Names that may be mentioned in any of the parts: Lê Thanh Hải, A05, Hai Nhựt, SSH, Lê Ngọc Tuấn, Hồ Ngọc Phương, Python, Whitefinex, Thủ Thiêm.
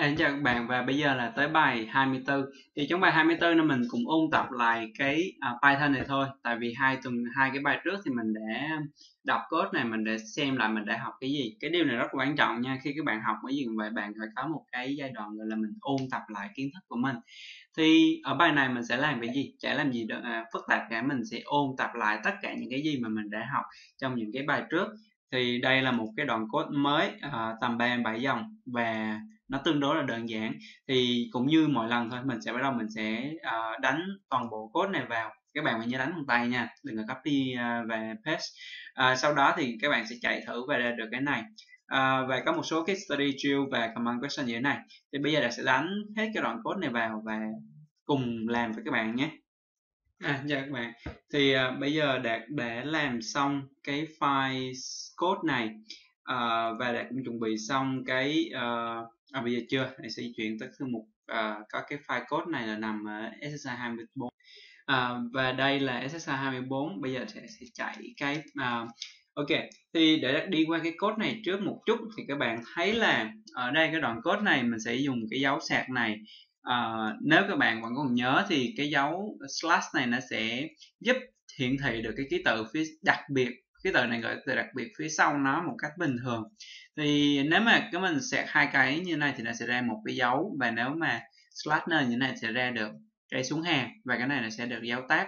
Chào các bạn, và bây giờ là tới bài 24. Thì trong bài 24 này mình cũng ôn tập lại cái Python này thôi. Tại vì hai cái bài trước thì mình đã đọc code này, mình để xem là mình đã học cái gì. Cái điều này rất quan trọng nha. Khi các bạn học cái gì vậy, bạn phải có một cái giai đoạn gọi là mình ôn tập lại kiến thức của mình. Thì ở bài này mình sẽ làm cái gì? Chả làm gì phức tạp cả, mình sẽ ôn tập lại tất cả những cái gì mà mình đã học trong những cái bài trước. Thì đây là một cái đoạn code mới tầm 37 dòng và nó tương đối là đơn giản. Thì cũng như mọi lần thôi, mình sẽ bắt đầu mình sẽ đánh toàn bộ code này vào. Các bạn phải nhớ đánh bằng tay nha, đừng có copy và paste. Sau đó thì các bạn sẽ chạy thử và ra được cái này. Và có một số cái study drill và command question như thế này. Thì bây giờ là sẽ đánh hết cái đoạn code này vào và cùng làm với các bạn nhé. Dạ các bạn, thì bây giờ đã làm xong cái file code này và đã cũng chuẩn bị xong cái bây giờ chưa, mình sẽ chuyển tới thư mục có cái file code này là nằm ở SSH 24 và đây là SSH 24. Bây giờ sẽ chạy cái ok, thì để đi qua cái code này trước một chút thì các bạn thấy là ở đây cái đoạn code này mình sẽ dùng cái dấu sạc này. Nếu các bạn vẫn còn nhớ thì cái dấu slash này nó sẽ giúp hiển thị được cái ký tự phía đặc biệt, ký tự này gọi từ đặc biệt phía sau nó một cách bình thường. Thì nếu mà cái mình sạc hai cái như này thì nó sẽ ra một cái dấu, và nếu mà slash này như này sẽ ra được cái xuống hàng, và cái này nó sẽ được dấu tab.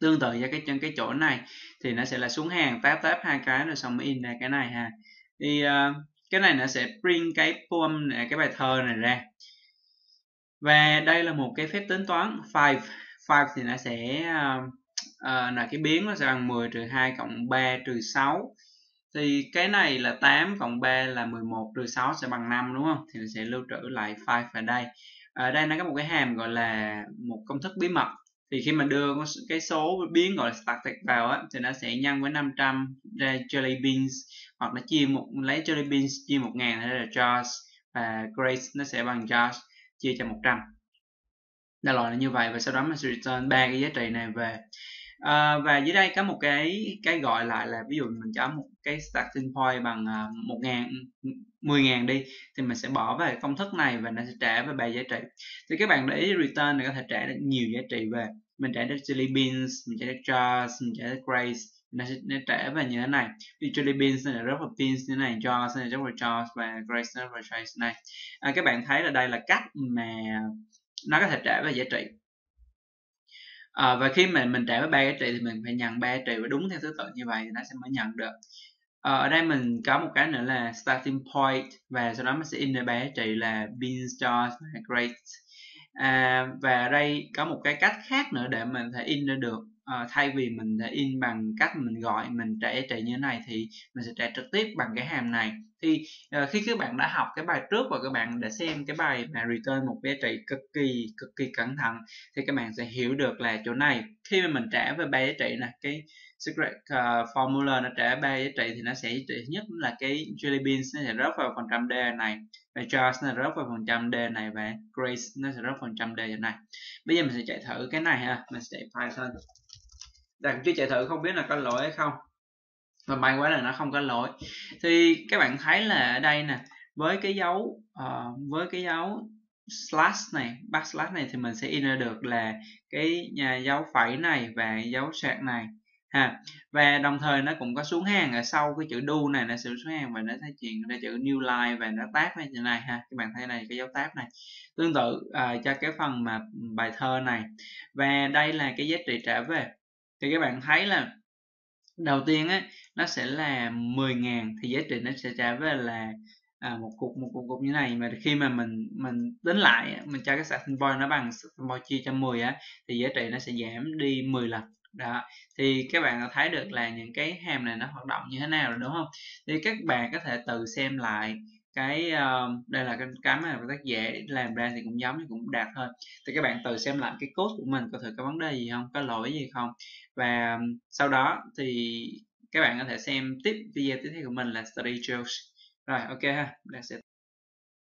Tương tự với cái chỗ này thì nó sẽ là xuống hàng tab hai cái rồi xong mới in ra cái này ha. Thì cái này nó sẽ print cái poem này, cái bài thơ này ra. Và đây là một cái phép tính toán 5 thì nó sẽ là cái biến nó sẽ bằng 10 trừ 2 cộng 3 trừ 6. Thì cái này là 8 cộng 3 là 11 trừ 6 sẽ bằng 5 đúng không? Thì nó sẽ lưu trữ lại 5 ở đây. Ở đây nó có một cái hàm gọi là một công thức bí mật. Thì khi mà đưa cái số biến gọi là static vào á, thì nó sẽ nhân với 500 ra jelly beans, hoặc là lấy jelly beans chia 1000 ra là jars, và grades nó sẽ bằng jars chia cho 100. Đại loại là như vậy, và sau đó mình sẽ return 3 cái giá trị này về. Và dưới đây có một cái gọi lại là ví dụ mình cho một cái starting point bằng 10.000 đi, thì mình sẽ bỏ về công thức này và nó sẽ trả về 3 giá trị. Thì các bạn để ý return này có thể trả được nhiều giá trị về. Mình trả được jelly beans, mình trả được jars, mình trả được grades, nó trả về như thế này. Thì jelly beans này là rất là beans như thế này, jars này rất là jars, và grades này rất là grades này. Các bạn thấy là đây là cách mà nó có thể trả về giá trị. Và khi mà mình trả với 3 giá trị thì mình phải nhận 3 giá trị và đúng theo thứ tự như vậy thì nó sẽ mới nhận được. Ở đây mình có một cái nữa là starting point, và sau đó mình sẽ in ra 3 giá trị là beans, jars, grades. Và ở đây có một cái cách khác nữa để mình thể in ra được. Thay vì mình sẽ in bằng cách mình gọi mình trả giá trị như thế này thì mình sẽ trả trực tiếp bằng cái hàm này. Thì khi các bạn đã học cái bài trước và các bạn đã xem cái bài mà return một giá trị cực kỳ cẩn thận thì các bạn sẽ hiểu được là chỗ này khi mà mình trả về 3 giá trị này, cái secret formula nó trả 3 giá trị thì nó sẽ trị nhất là cái jelly beans nó sẽ rớt vào phần trăm D này, và jars nó rớt vào phần trăm D này, và grades nó sẽ rớt vào phần trăm D này. Bây giờ mình sẽ chạy thử cái này ha, mình sẽ chạy Python. Đang chưa chạy thử không biết là có lỗi hay không, và may quá là nó không có lỗi. Thì các bạn thấy là ở đây nè, với cái dấu slash này, backslash này thì mình sẽ in ra được là cái dấu phẩy này và dấu sạc này ha. Và đồng thời nó cũng có xuống hàng ở sau cái chữ do này, nó sẽ xuống hàng và nó sẽ chuyển ra chữ new line và nó tab như thế này ha. Các bạn thấy này, cái dấu tab này tương tự cho cái phần mà bài thơ này, và đây là cái giá trị trả về. Thì các bạn thấy là đầu tiên á, nó sẽ là 10.000 thì giá trị nó sẽ trả về là một cục như này, mà khi mà mình tính lại, mình cho cái starting point nó bằng starting point chia cho 10 á, thì giá trị nó sẽ giảm đi 10 lần. Đó, thì các bạn đã thấy được là những cái hàm này nó hoạt động như thế nào rồi đúng không? Thì các bạn có thể tự xem lại cái đây là cái mà tác giả làm ra thì cũng giống như cũng đạt hơn. Thì các bạn tự xem lại cái code của mình có thể có vấn đề gì không, có lỗi gì không, và sau đó thì các bạn có thể xem tiếp video tiếp theo của mình là study drills. Rồi ok ha,